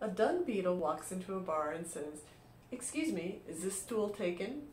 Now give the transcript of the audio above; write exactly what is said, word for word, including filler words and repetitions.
A dung beetle walks into a bar and says, "Excuse me, is this stool taken?"